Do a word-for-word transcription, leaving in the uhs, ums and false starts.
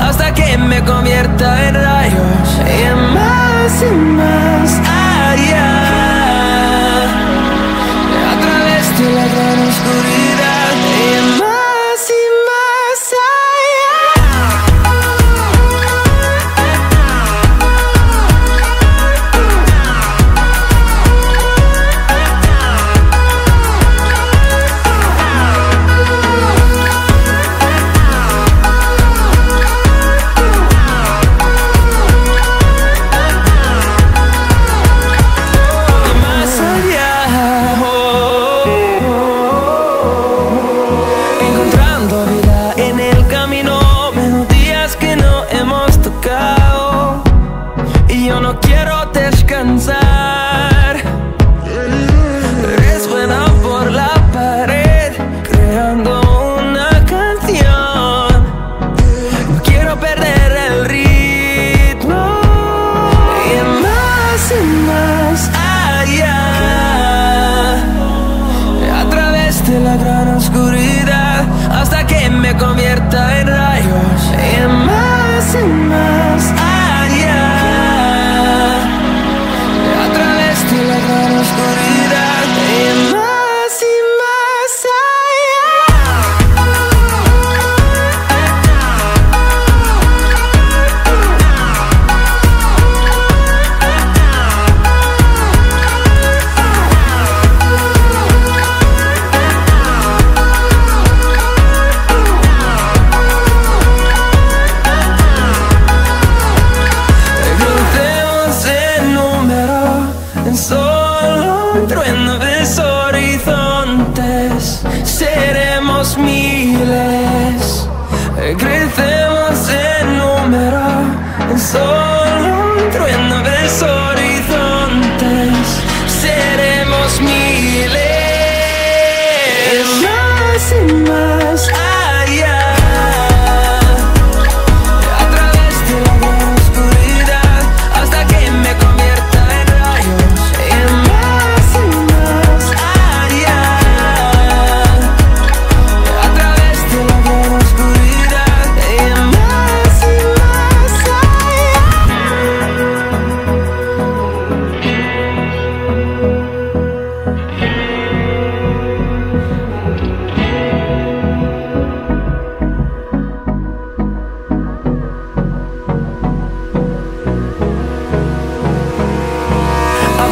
hasta que me convierta en rayos. Y más y más allá, a través de la gran oscuridad. Y más